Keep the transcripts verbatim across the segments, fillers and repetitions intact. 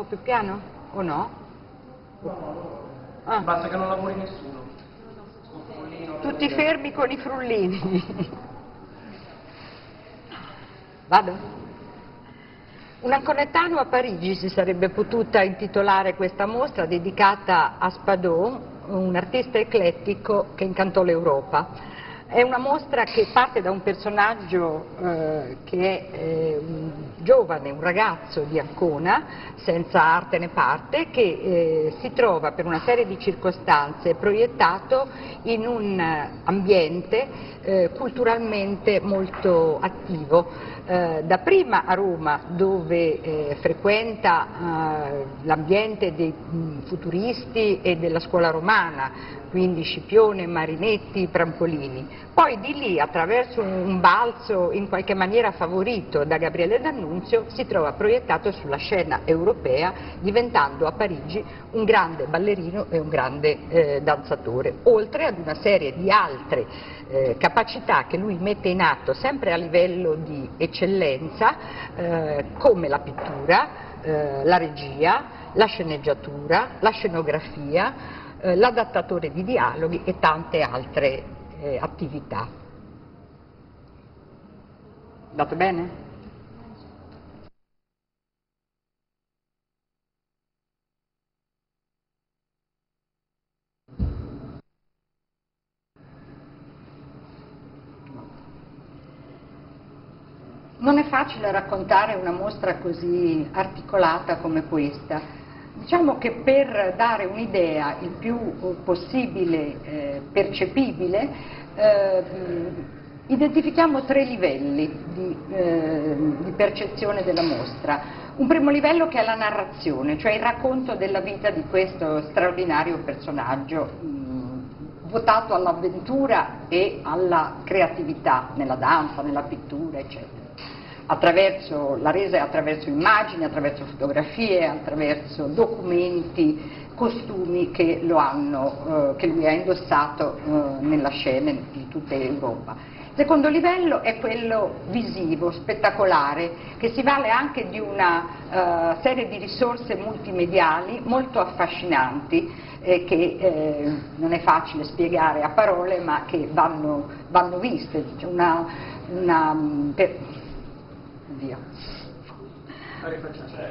Un po' più piano? O no? Ah. Basta che non lavori nessuno. Tutti fermi con i frullini. Vado? Un anconetano a Parigi si sarebbe potuta intitolare questa mostra dedicata a Spadò, un artista eclettico che incantò l'Europa. È una mostra che parte da un personaggio eh, che è eh, un giovane, un ragazzo di Ancona, senza arte né parte, che eh, si trova per una serie di circostanze proiettato in un ambiente eh, culturalmente molto attivo, eh, dapprima a Roma, dove eh, frequenta eh, l'ambiente dei mh, futuristi e della scuola romana, quindi Scipione, Marinetti, Prampolini. Poi di lì, attraverso un balzo in qualche maniera favorito da Gabriele D'Annunzio, si trova proiettato sulla scena europea, diventando a Parigi un grande ballerino e un grande eh, danzatore, oltre ad una serie di altre eh, capacità che lui mette in atto sempre a livello di eccellenza, eh, come la pittura, eh, la regia, la sceneggiatura, la scenografia, l'adattatore di dialoghi e tante altre eh, attività. Dato bene? Non è facile raccontare una mostra così articolata come questa. Diciamo che per dare un'idea il più possibile eh, percepibile, eh, identifichiamo tre livelli di, eh, di percezione della mostra. Un primo livello che è la narrazione, cioè il racconto della vita di questo straordinario personaggio, mh, votato all'avventura e alla creatività nella danza, nella pittura, eccetera. Attraverso la resa, attraverso immagini, attraverso fotografie, attraverso documenti, costumi che, lo hanno, eh, che lui ha indossato eh, nella scena di tutta Europa. Il secondo livello è quello visivo, spettacolare, che si vale anche di una eh, serie di risorse multimediali molto affascinanti, Eh, che eh, non è facile spiegare a parole, ma che vanno, vanno viste. Una, una, per, Dio.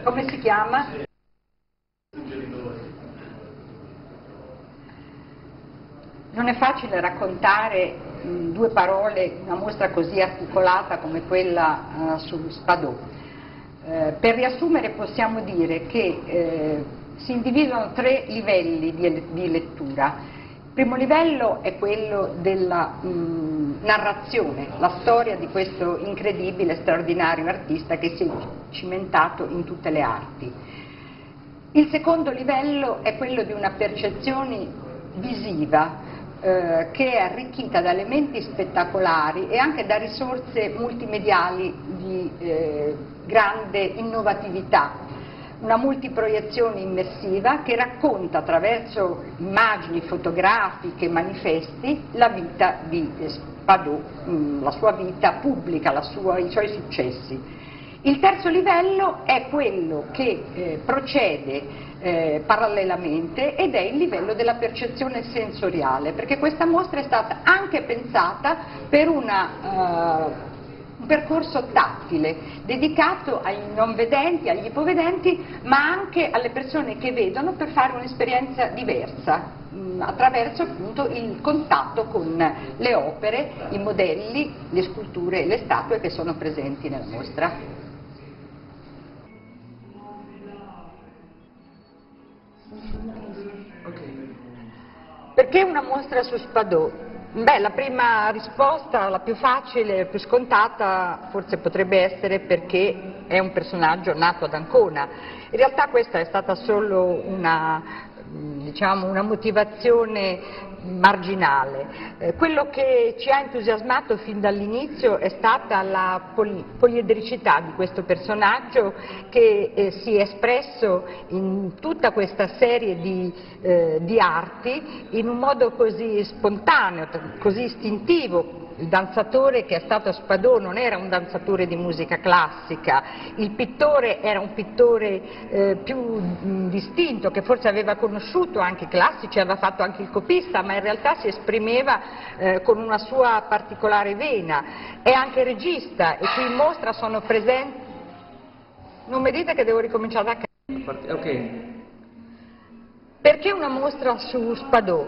Come si chiama? Non è facile raccontare in due parole una mostra così articolata come quella uh, su Spadò. Uh, per riassumere possiamo dire che uh, si individuano tre livelli di, di lettura. Il primo livello è quello della mh, narrazione, la storia di questo incredibile, straordinario artista che si è cimentato in tutte le arti. Il secondo livello è quello di una percezione visiva eh, che è arricchita da elementi spettacolari e anche da risorse multimediali di eh, grande innovatività. Una multiproiezione immersiva che racconta attraverso immagini fotografiche, manifesti, la vita di Spadò, la sua vita pubblica, la sua, i suoi successi. Il terzo livello è quello che eh, procede eh, parallelamente ed è il livello della percezione sensoriale, perché questa mostra è stata anche pensata per una... Eh, un percorso tattile, dedicato ai non vedenti, agli ipovedenti, ma anche alle persone che vedono per fare un'esperienza diversa, mh, attraverso appunto il contatto con le opere, i modelli, le sculture e le statue che sono presenti nella mostra. Perché una mostra su Spadò? Beh, la prima risposta, la più facile, più scontata, forse potrebbe essere perché è un personaggio nato ad Ancona. In realtà questa è stata solo una, diciamo, una motivazione marginale. Eh, quello che ci ha entusiasmato fin dall'inizio è stata la poli poliedricità di questo personaggio che eh, si è espresso in tutta questa serie di, eh, di arti in un modo così spontaneo, così istintivo, il danzatore che è stato a Spadò non era un danzatore di musica classica, il pittore era un pittore eh, più mh, distinto, che forse aveva conosciuto anche i classici, aveva fatto anche il copista, ma in realtà si esprimeva eh, con una sua particolare vena. È anche regista e qui in mostra sono presenti... Non mi dite che devo ricominciare da capo. Ok. Perché una mostra su Spadò?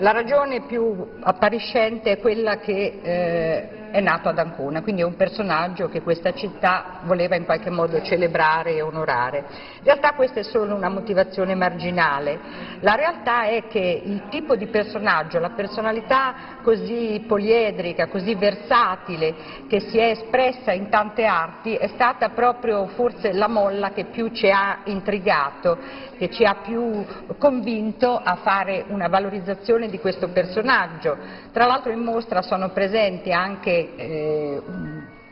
La ragione più appariscente è quella che eh, è nato ad Ancona, quindi è un personaggio che questa città voleva in qualche modo celebrare e onorare. In realtà questa è solo una motivazione marginale, la realtà è che il tipo di personaggio, la personalità così poliedrica, così versatile, che si è espressa in tante arti, è stata proprio forse la molla che più ci ha intrigato, che ci ha più convinto a fare una valorizzazione di questo personaggio. Tra l'altro in mostra sono presenti anche, eh,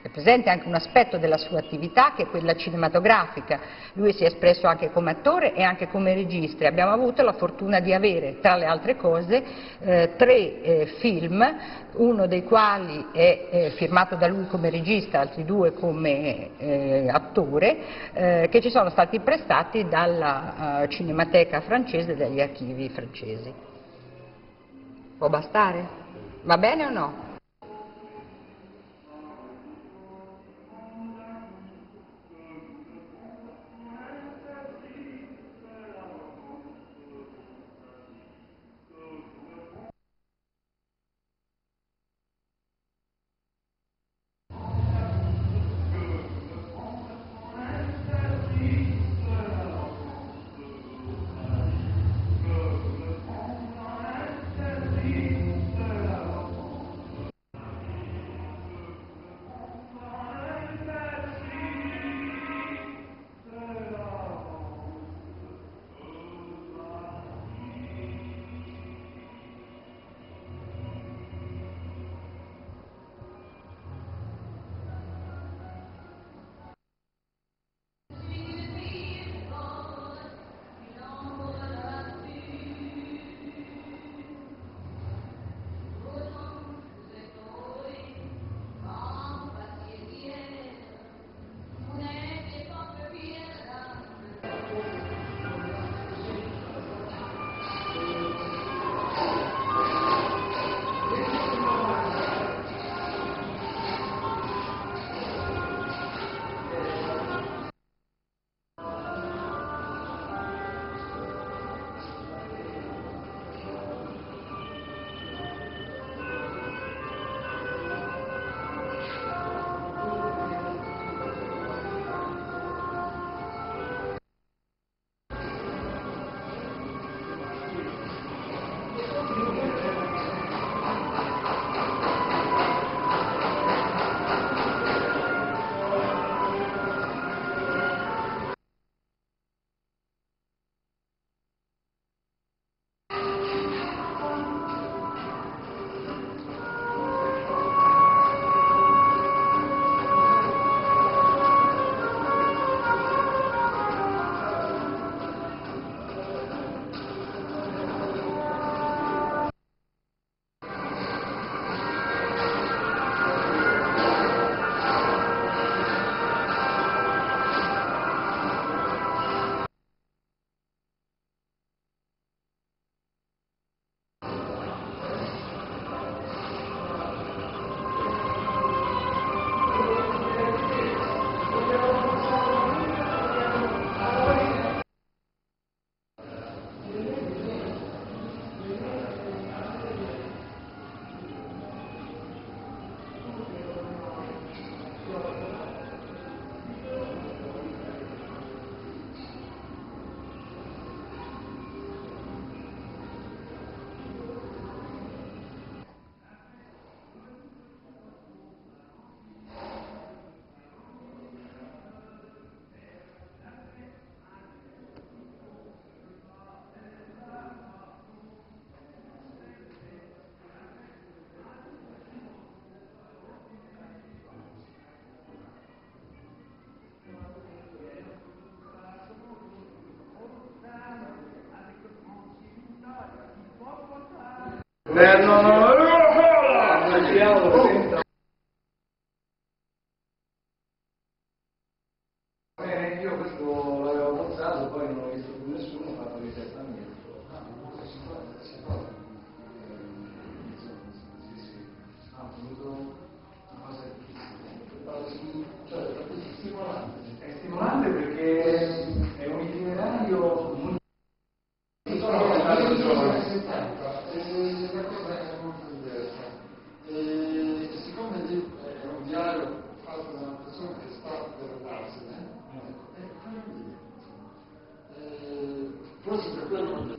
è presente anche un aspetto della sua attività che è quella cinematografica. Lui si è espresso anche come attore e anche come regista. Abbiamo avuto la fortuna di avere, tra le altre cose, eh, tre eh, film, uno dei quali è eh, firmato da lui come regista, altri due come eh, attore, eh, che ci sono stati prestati dalla eh, Cinematheca Francese e dagli archivi francesi. Può bastare? Va bene o no? Then, uh, altro giorno. E la cosa è molto diversa. E siccome è un diario fatto da una persona che sta per darsene, è come forse per quello che...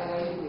Grazie.